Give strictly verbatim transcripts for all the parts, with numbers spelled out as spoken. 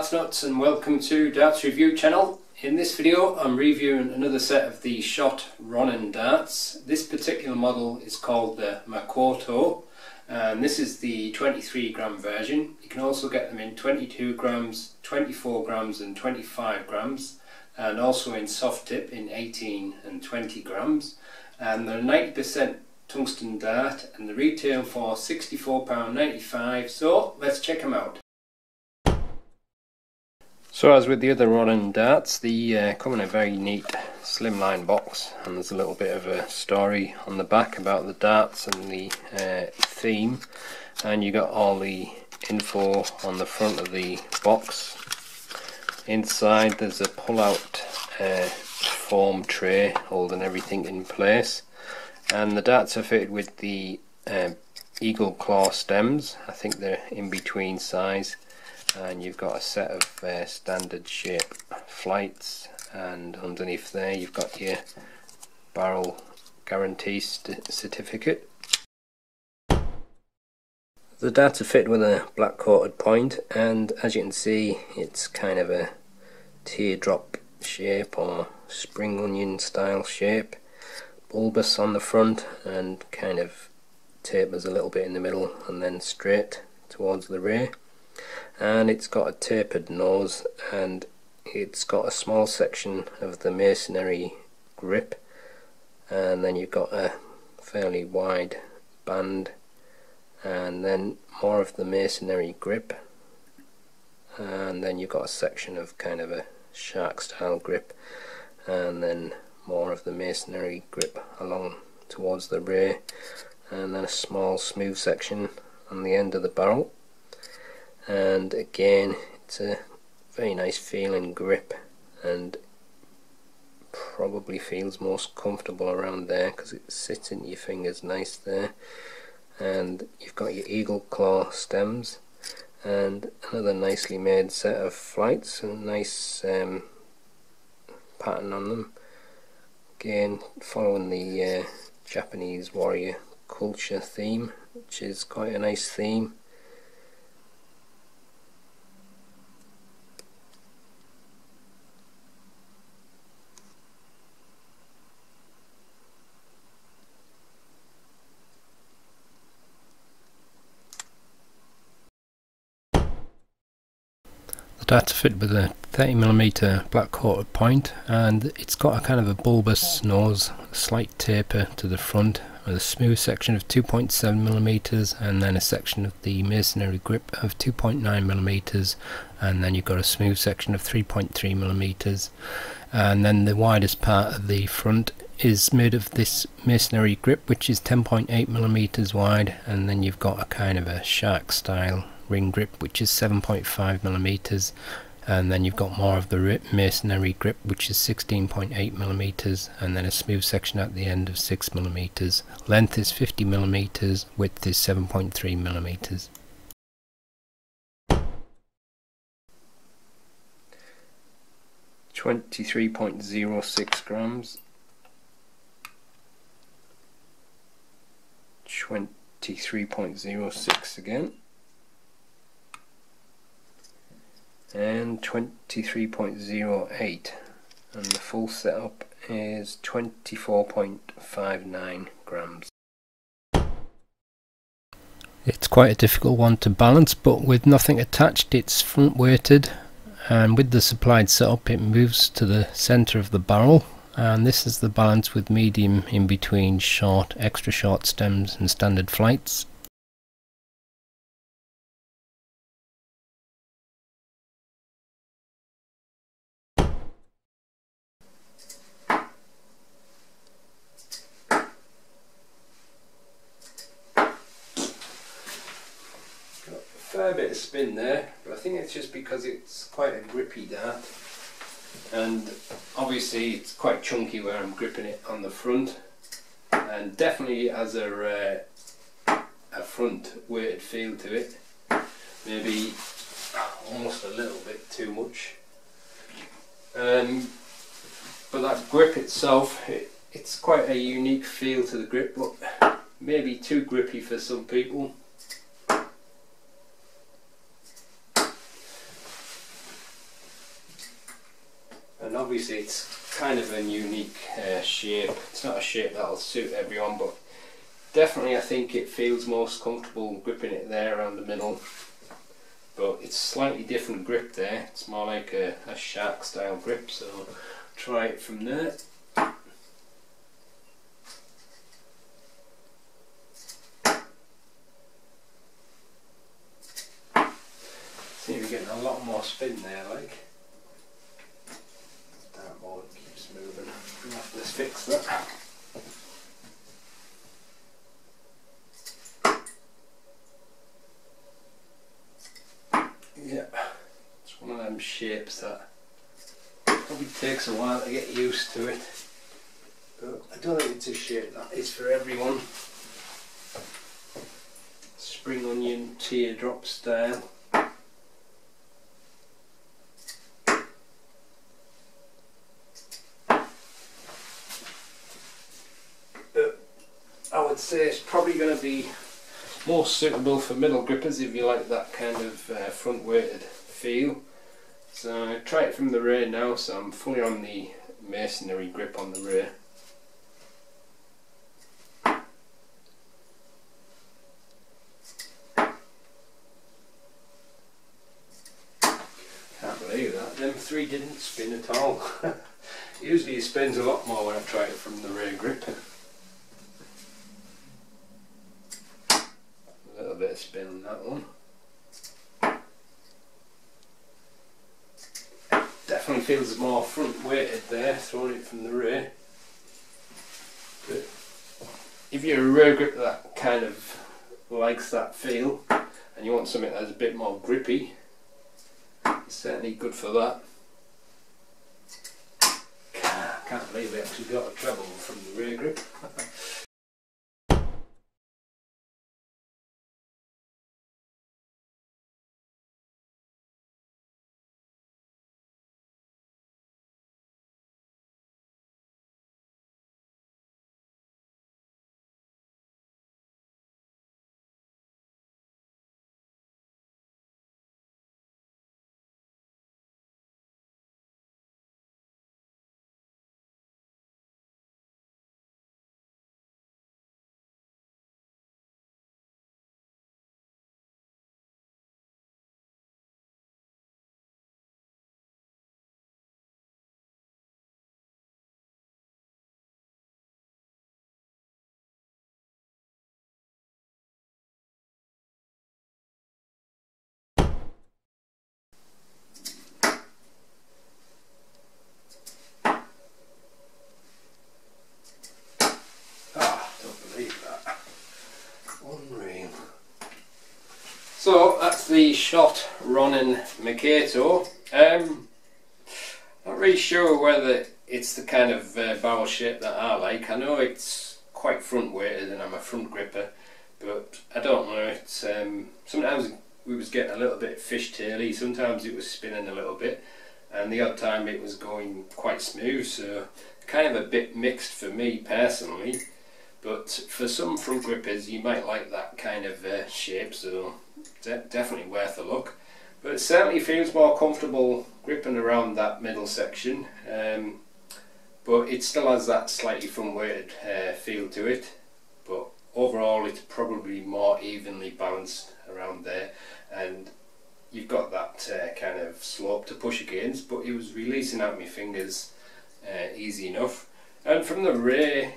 Darts Nuts and welcome to Darts Review channel. In this video I'm reviewing another set of the Shot Ronin darts. This particular model is called the Makoto and this is the twenty-three gram version. You can also get them in twenty-two grams, twenty-four grams and twenty-five grams, and also in soft tip in eighteen and twenty grams, and they're ninety percent tungsten dart and they retail for sixty-four pounds ninety-five, so let's check them out. So as with the other Ronin darts, they uh, come in a very neat slimline box, and there's a little bit of a story on the back about the darts and the uh, theme, and you got all the info on the front of the box. Inside there's a pull-out uh, foam tray holding everything in place, and the darts are fitted with the uh, eagle claw stems. I think they're in between size. And you've got a set of uh, standard shape flights, and underneath there you've got your barrel guarantee certificate. The darts are fitted with a black coated point, and as you can see it's kind of a teardrop shape or spring onion style shape, bulbous on the front and kind of tapers a little bit in the middle and then straight towards the ray. And it's got a tapered nose, and it's got a small section of the masonry grip, and then you've got a fairly wide band and then more of the masonry grip, and then you've got a section of kind of a shark style grip and then more of the masonry grip along towards the ray, and then a small smooth section on the end of the barrel. And again, it's a very nice feeling grip, and probably feels most comfortable around there because it sits in your fingers nice there. And you've got your eagle claw stems and another nicely made set of flights, and a nice um, pattern on them, again following the uh, Japanese warrior culture theme, which is quite a nice theme. That's fitted with a thirty millimeter black coated point, and it's got a kind of a bulbous nose, a slight taper to the front, with a smooth section of two point seven millimeters, and then a section of the masonry grip of two point nine millimeters, and then you've got a smooth section of three point three millimeters, and then the widest part of the front is made of this masonry grip, which is ten point eight millimeters wide, and then you've got a kind of a shark style ring grip, which is seven point five millimeters, and then you've got more of the masonry grip, which is sixteen point eight millimeters, and then a smooth section at the end of six millimeters. Length is fifty millimeters, width is seven point three millimeters. twenty-three point zero six grams, twenty-three point zero six again, and twenty-three point zero eight, and the full setup is twenty-four point five nine grams. It's quite a difficult one to balance, but with nothing attached it's front weighted, and with the supplied setup it moves to the center of the barrel, and this is the balance with medium in between short, extra short stems and standard flights. Fair bit of spin there, but I think it's just because it's quite a grippy dart, and obviously it's quite chunky where I'm gripping it on the front, and definitely has a uh, a front weighted feel to it, maybe almost a little bit too much, um, but that grip itself, it, it's quite a unique feel to the grip, but maybe too grippy for some people. obviously it's kind of a unique uh, shape. It's not a shape that'll suit everyone, but definitely I think it feels most comfortable gripping it there around the middle. But it's slightly different grip there, it's more like a, a shark style grip, so try it from there. See, we're getting a lot more spin there, like. That board keeps moving. Let's fix that. Yeah, it's one of them shapes that probably takes a while to get used to it. But I don't think it's a shape that is for everyone. Spring onion teardrop style. But I would say it's probably going to be more suitable for middle grippers if you like that kind of uh, front weighted feel. So I try it from the rear now, so I'm fully on the masonry grip on the rear. Can't believe that, them three didn't spin at all. Usually it spins a lot more when I try it from the rear grip. Bit of spin on that one. Definitely feels more front weighted there, throwing it from the rear. But if you're a rear grip that kind of likes that feel and you want something that's a bit more grippy, it's certainly good for that. I can't believe we actually got a treble from the rear grip. So that's the Shot Ronin Makoto. Um, not really sure whether it's the kind of uh, barrel shape that I like. I know it's quite front weighted and I'm a front gripper, but I don't know. It's, um, sometimes we was getting a little bit fishtaily, sometimes it was spinning a little bit, and the odd time it was going quite smooth, so kind of a bit mixed for me personally. But for some front grippers you might like that kind of uh, shape, so de definitely worth a look. But it certainly feels more comfortable gripping around that middle section, um, but it still has that slightly front weighted uh, feel to it. But overall it's probably more evenly balanced around there, and you've got that uh, kind of slope to push against, but it was releasing out my fingers uh, easy enough. And from the rear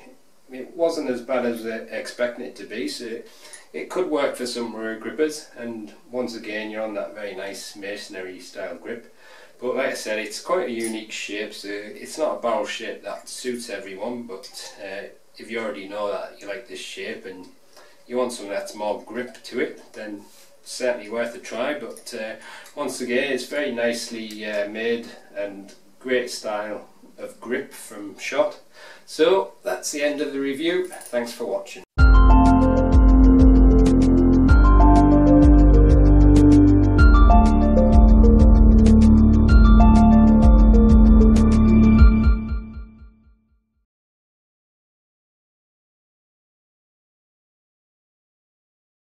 it wasn't as bad as I expected it to be, so it, it could work for some rear grippers. And once again you're on that very nice masonry style grip, but like I said, it's quite a unique shape, so it's not a barrel shape that suits everyone. But uh, if you already know that you like this shape and you want something that's more grip to it, then certainly worth a try. But uh, once again, it's very nicely uh, made and great style of grip from Shot. So that's the end of the review. Thanks for watching.